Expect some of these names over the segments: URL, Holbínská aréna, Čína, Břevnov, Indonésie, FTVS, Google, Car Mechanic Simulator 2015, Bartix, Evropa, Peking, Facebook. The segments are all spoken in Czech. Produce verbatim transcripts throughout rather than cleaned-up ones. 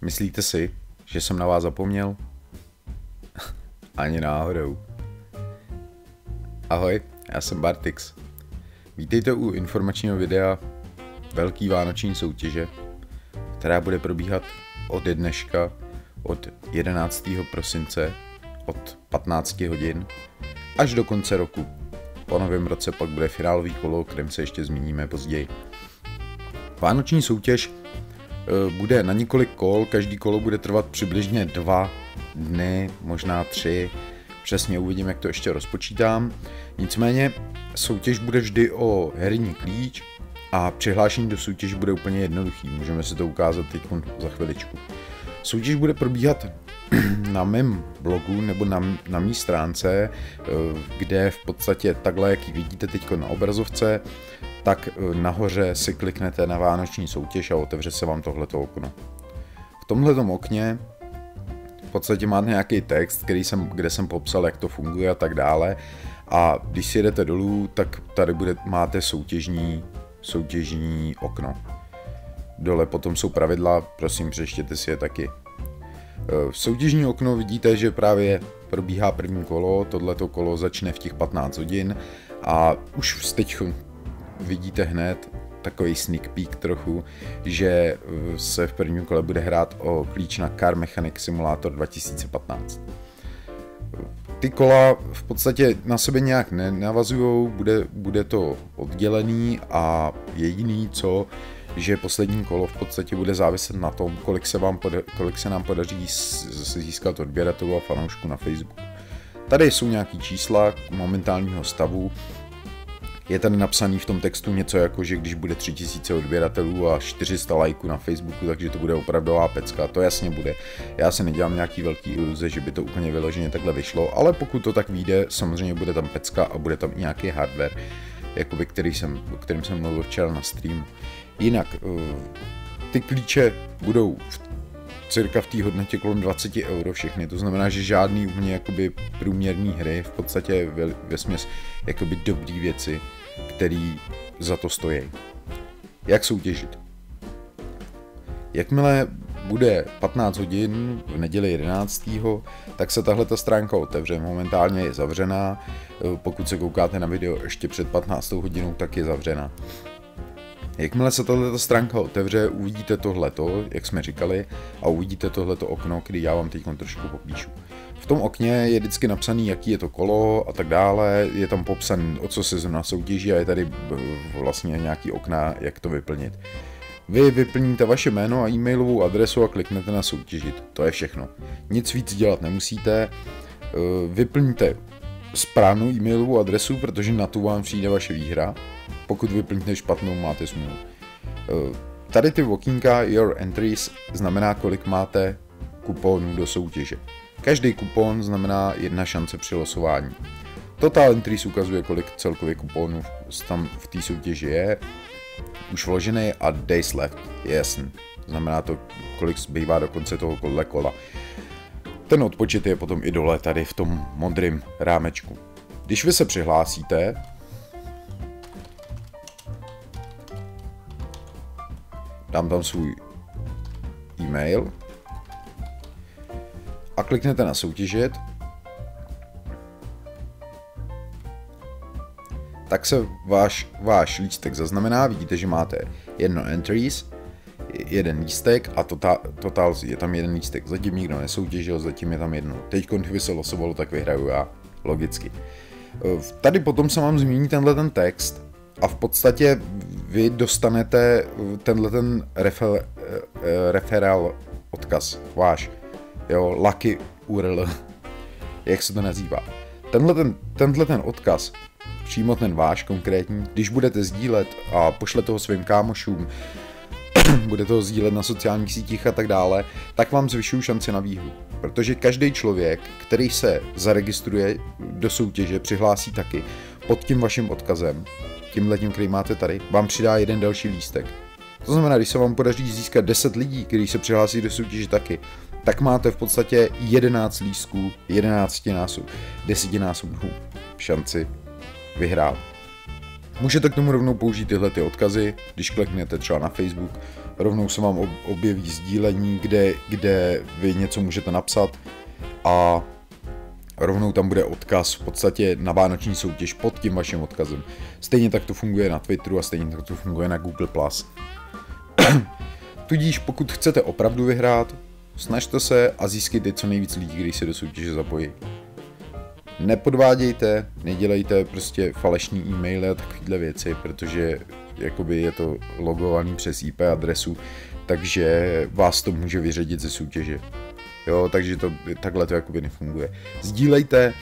Myslíte si, že jsem na vás zapomněl? Ani náhodou. Ahoj, já jsem Bartix. Vítejte u informačního videa velký vánoční soutěže, která bude probíhat od dneška, od jedenáctého prosince, od patnácti hodin až do konce roku. Po novém roce pak bude finálový kolo, o kterém se ještě zmíníme později. Vánoční soutěž bude na několik kol, každý kolo bude trvat přibližně dva dny, možná tři, přesně uvidím, jak to ještě rozpočítám. Nicméně soutěž bude vždy o herní klíč a přihlášení do soutěže bude úplně jednoduchý, můžeme si to ukázat teď za chviličku. Soutěž bude probíhat na mém blogu nebo na, na mý stránce, kde v podstatě takhle, jak ji vidíte teď na obrazovce, tak nahoře si kliknete na vánoční soutěž a otevře se vám tohleto okno. V tomhletom okně v podstatě máte nějaký text, který jsem, kde jsem popsal, jak to funguje a tak dále. A když si jdete dolů, tak tady bude, máte soutěžní, soutěžní okno. Dole potom jsou pravidla, prosím, přečtěte si je taky. V soutěžní okno vidíte, že právě probíhá první kolo, tohleto kolo začne v těch patnáct hodin a už teď vidíte hned takový sneak peek trochu, že se v prvním kole bude hrát o klíč na Car Mechanic Simulator dva tisíce patnáct. Ty kola v podstatě na sebe nějak nenavazují, bude, bude to oddělený a jediný co, že poslední kolo v podstatě bude záviset na tom, kolik se, vám poda kolik se nám podaří získat odběratelů a fanoušků na Facebooku. Tady jsou nějaký čísla momentálního stavu. Je tady napsaný v tom textu něco jako, že když bude tři tisíce odběratelů a čtyři sta lajků na Facebooku, takže to bude opravdová pecka, to jasně bude. Já si nedělám nějaký velký iluze, že by to úplně vyloženě takhle vyšlo, ale pokud to tak vyjde, samozřejmě bude tam pecka a bude tam i nějaký hardware, jakoby, který jsem, o kterém jsem mluvil včera na streamu. Jinak, ty klíče budou v cirka v té hodnotě kolem dvacet euro všechny, to znamená, že žádný úplně jakoby průměrný hry, v podstatě vesměs jakoby dobrý věci, které za to stojí. Jak soutěžit? Jakmile bude patnáct hodin v neděli jedenáctého tak se tahle ta stránka otevře, momentálně je zavřená, pokud se koukáte na video ještě před patnáctou hodinou, tak je zavřená. Jakmile se tato stránka otevře, uvidíte tohleto, jak jsme říkali, a uvidíte tohleto okno, který já vám teď trošku popíšu. V tom okně je vždycky napsaný, jaký je to kolo a tak dále, je tam popsaný, o co se zrovna soutěží a je tady vlastně nějaký okna, jak to vyplnit. Vy vyplníte vaše jméno a e-mailovou adresu a kliknete na soutěžit, to je všechno. Nic víc dělat nemusíte, vyplníte správnou e-mailovou adresu, protože na tu vám přijde vaše výhra. Pokud vyplníte špatnou, máte smůlu. Tady ty okýnka Your Entries znamená, kolik máte kuponů do soutěže. Každý kupon znamená jedna šance při losování. Total Entries ukazuje, kolik celkově kuponů tam v té soutěži je. Už vložený a Days Left je jasný. Znamená to, kolik zbývá do konce toho kola. Ten odpočet je potom i dole tady v tom modrém rámečku. Když vy se přihlásíte, dám tam svůj e-mail a kliknete na soutěžit, tak se váš, váš lístek zaznamená, vidíte, že máte jedno entries, jeden lístek a total, total je tam jeden lístek, zatím nikdo nesoutěžil, zatím je tam jedno. Teď, když se losovalo, tak vyhraju já, logicky. Tady potom se vám změní tenhle ten text a v podstatě vy dostanete tenhle ten refer, referál odkaz, váš, jo, lucky U R L, jak se to nazývá. Tenhle ten, tenhle ten odkaz, přímo ten váš konkrétní, když budete sdílet a pošlete ho svým kámošům, budete ho sdílet na sociálních sítích a tak dále, tak vám zvyšují šanci na výhru. Protože každý člověk, který se zaregistruje do soutěže, přihlásí taky pod tím vaším odkazem, tímhletím, který máte tady, vám přidá jeden další lístek. To znamená, když se vám podaří získat deset lidí, kteří se přihlásí do soutěže taky, tak máte v podstatě jedenáct lístků, jedenáctinásobnou šanci vyhrát. Můžete k tomu rovnou použít tyhle ty odkazy, když kliknete třeba na Facebook rovnou se vám objeví sdílení, kde, kde vy něco můžete napsat a rovnou tam bude odkaz v podstatě na vánoční soutěž pod tím vaším odkazem. Stejně tak to funguje na Twitteru a stejně tak to funguje na Google plus. Tudíž pokud chcete opravdu vyhrát, snažte se a získejte co nejvíc lidí, když se do soutěže zapojí. Nepodvádějte, nedělejte prostě falešní e-maily a takovéhle věci, protože jakoby je to logovaný přes í pé adresu, takže vás to může vyřadit ze soutěže. Jo, takže to, takhle to jakoby nefunguje. Sdílejte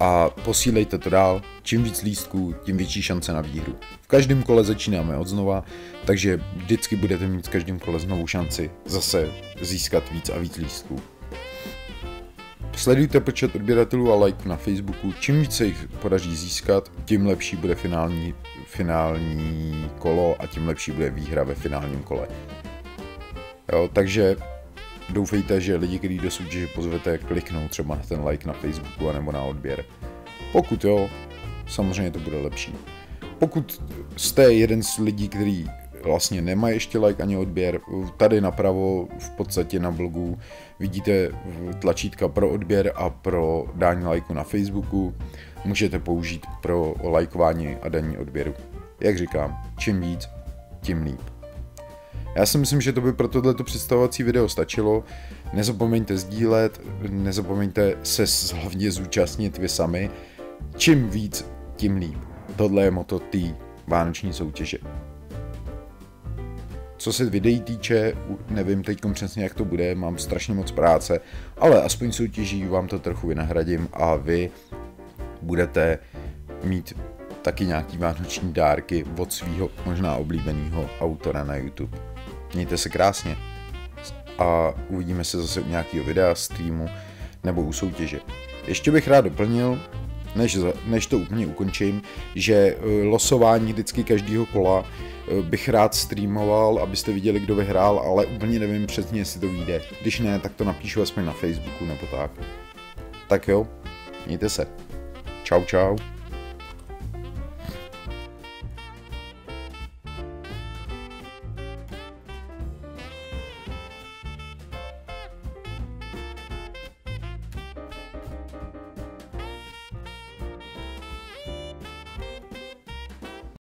a posílejte to dál. Čím víc lístků, tím větší šance na výhru. V každém kole začínáme od znova, takže vždycky budete mít v každém kole znovu šanci zase získat víc a víc lístků. Sledujte počet odběratelů a lajků na Facebooku. Čím víc se jich podaří získat, tím lepší bude finální, finální kolo a tím lepší bude výhra ve finálním kole. Jo, takže doufejte, že lidi, kteří do soutěže pozvete, kliknou třeba na ten like na Facebooku anebo na odběr. Pokud jo, samozřejmě to bude lepší. Pokud jste jeden z lidí, který vlastně nemá ještě like ani odběr, tady napravo v podstatě na blogu vidíte tlačítka pro odběr a pro dání lajku na Facebooku. Můžete použít pro lajkování a daní odběru. Jak říkám, čím víc, tím líp. Já si myslím, že to by pro tohleto představovací video stačilo. Nezapomeňte sdílet, nezapomeňte se hlavně zúčastnit vy sami. Čím víc, tím líp. Tohle je motto té vánoční soutěže. Co se videí týče, nevím teď přesně jak to bude, mám strašně moc práce, ale aspoň soutěží vám to trochu vynahradím a vy budete mít taky nějaký vánoční dárky od svého možná oblíbeného autora na YouTube. Mějte se krásně a uvidíme se zase u nějakého videa, streamu nebo u soutěže. Ještě bych rád doplnil, Než, než to úplně ukončím, že losování vždycky každého kola bych rád streamoval, abyste viděli, kdo vyhrál, ale úplně nevím přesně, jestli to vyjde. Když ne, tak to napíšu aspoň na Facebooku nebo tak. Tak jo, mějte se. Čau, čau.